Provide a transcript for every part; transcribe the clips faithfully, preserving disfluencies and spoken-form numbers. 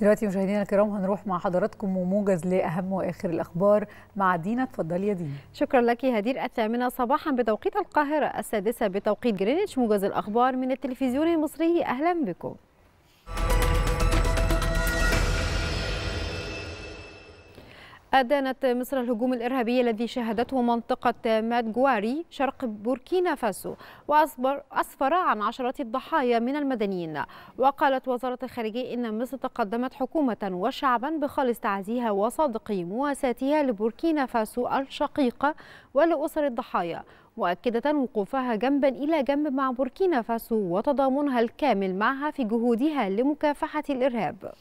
دلوقتي مشاهدينا الكرام هنروح مع حضراتكم وموجز لاهم واخر الاخبار مع دينا. اتفضلي يا دينا. شكرا لك هدير. الثامنه صباحا بتوقيت القاهره، السادسه بتوقيت جرينتش، موجز الاخبار من التلفزيون المصري، اهلا بكم. أدانت مصر الهجوم الإرهابي الذي شهدته منطقة مادجواري شرق بوركينا فاسو وأسفر عن عشرات الضحايا من المدنيين. وقالت وزارة الخارجية إن مصر تقدمت حكومة وشعبا بخالص تعزيها وصادق مواساتها لبوركينا فاسو الشقيقة ولأسر الضحايا، مؤكدة وقوفها جنبا إلى جنب مع بوركينا فاسو وتضامنها الكامل معها في جهودها لمكافحة الإرهاب.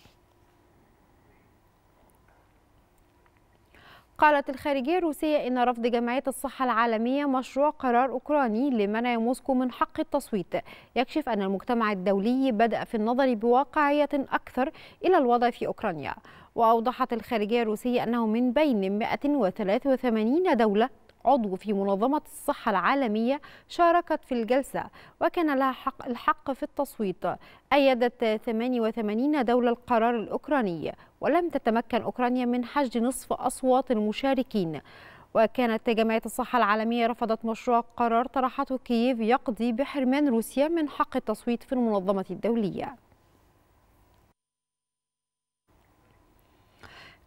قالت الخارجية الروسية إن رفض جمعية الصحة العالمية مشروع قرار أوكراني لمنع موسكو من حق التصويت يكشف أن المجتمع الدولي بدأ في النظر بواقعية أكثر إلى الوضع في أوكرانيا. وأوضحت الخارجية الروسية أنه من بين مئة وثلاثة وثمانين دولة عضو في منظمة الصحة العالمية شاركت في الجلسة وكان لها حق الحق في التصويت. أيدت ثمانية وثمانين دولة القرار الأوكراني، ولم تتمكن أوكرانيا من حشد نصف أصوات المشاركين. وكانت جمعية الصحة العالمية رفضت مشروع قرار طرحته كييف يقضي بحرمان روسيا من حق التصويت في المنظمة الدولية.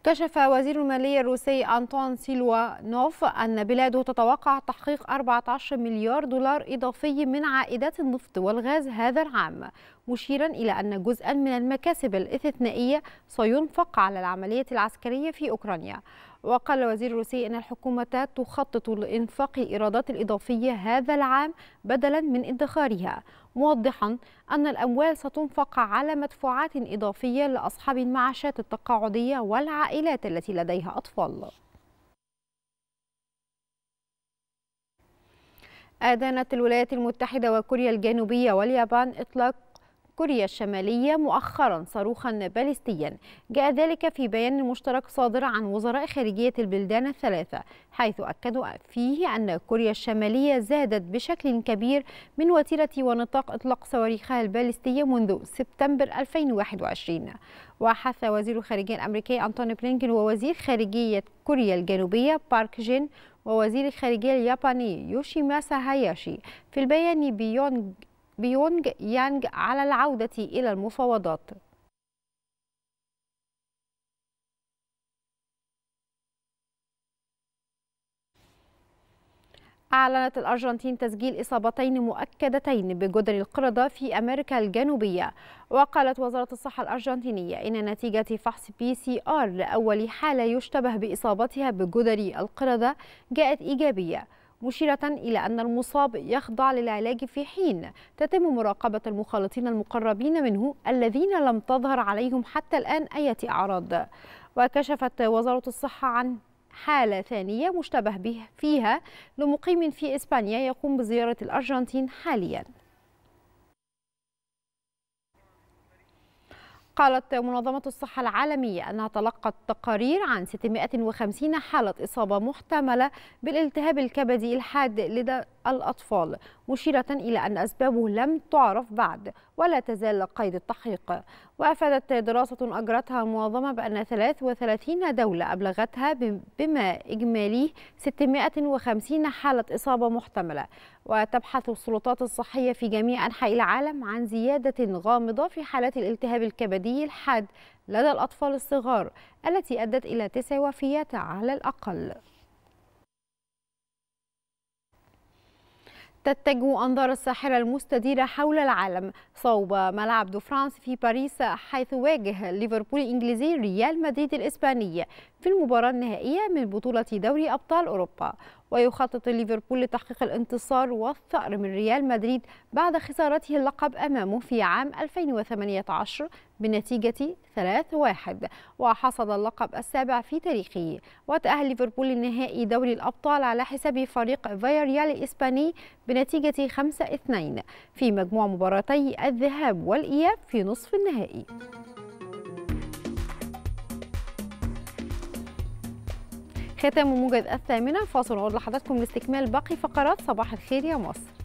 كشف وزير المالية الروسي أنتون سيلوانوف أن بلاده تتوقع تحقيق أربعة عشر مليار دولار إضافي من عائدات النفط والغاز هذا العام، مشيرا إلى أن جزءا من المكاسب الاستثنائية سينفق على العملية العسكرية في أوكرانيا. وقال الوزير الروسي أن الحكومة تخطط لإنفاق الإيرادات الإضافية هذا العام بدلا من ادخارها، موضحا أن الأموال ستنفق على مدفوعات إضافية لأصحاب المعاشات التقاعدية والعائلات التي لديها أطفال. آذنت الولايات المتحدة وكوريا الجنوبية واليابان إطلاق كوريا الشمالية مؤخرا صاروخا باليستيا. جاء ذلك في بيان مشترك صادر عن وزراء خارجية البلدان الثلاثة، حيث أكدوا فيه أن كوريا الشمالية زادت بشكل كبير من وتيرة ونطاق إطلاق صواريخها الباليستية منذ سبتمبر ألفين وواحد وعشرين. وحث وزير الخارجية الأمريكي أنتوني بلينكن ووزير خارجية كوريا الجنوبية بارك جين ووزير الخارجية الياباني يوشيماسا هاياشي في البيان بيونغ بيونج يانج على العودة إلى المفاوضات. أعلنت الأرجنتين تسجيل إصابتين مؤكدتين بجدر القردة في أمريكا الجنوبية. وقالت وزارة الصحة الأرجنتينية إن نتيجة فحص بي سي آر لأول حالة يشتبه بإصابتها بجدر القردة جاءت إيجابية، مشيرة إلى أن المصاب يخضع للعلاج في حين تتم مراقبة المخالطين المقربين منه الذين لم تظهر عليهم حتى الآن أي أعراض. وكشفت وزارة الصحة عن حالة ثانية مشتبه به فيها لمقيم في إسبانيا يقوم بزيارة الأرجنتين حاليا. قالت منظمة الصحة العالمية أنها تلقت تقارير عن ستمئة وخمسين حالة إصابة محتملة بالالتهاب الكبدي الحاد لدى الأطفال، مشيرة إلى أن أسبابه لم تعرف بعد ولا تزال قيد التحقيق. وأفادت دراسة أجرتها المنظمة بأن ثلاث وثلاثين دولة أبلغتها بما إجمالي ستمئة وخمسين حالة إصابة محتملة. وتبحث السلطات الصحية في جميع أنحاء العالم عن زيادة غامضة في حالات الالتهاب الكبدي الحاد لدى الأطفال الصغار التي أدت إلى تسع وفيات على الأقل. تتجه أنظار الساحرة المستديرة حول العالم صوب ملعب دو فرانس في باريس، حيث واجه ليفربول الإنجليزي ريال مدريد الإسباني في المباراة النهائية من بطولة دوري أبطال أوروبا. ويخطط ليفربول لتحقيق الانتصار والثأر من ريال مدريد بعد خسارته اللقب أمامه في عام ألفين وثمانية عشر بنتيجة ثلاثة واحد، وحصد اللقب السابع في تاريخه. وتأهل ليفربول لنهائي دوري الأبطال على حساب فريق فياريال الإسباني بنتيجة خمسة اثنين في مجموع مباراتي الذهاب والإياب في نصف النهائي. ختام موجز الثامنة. فاصل عود لحضراتكم لاستكمال باقي فقرات صباح الخير يا مصر.